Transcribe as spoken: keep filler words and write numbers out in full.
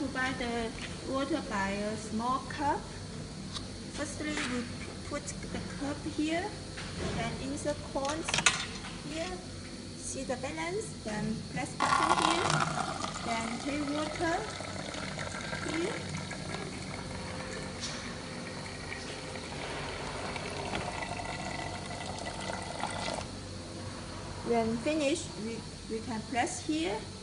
to buy the water by a small cup. Firstly, we put the cup here and insert cones here. See the balance, then place bottle here, then take water here. When finished, we, we can place here.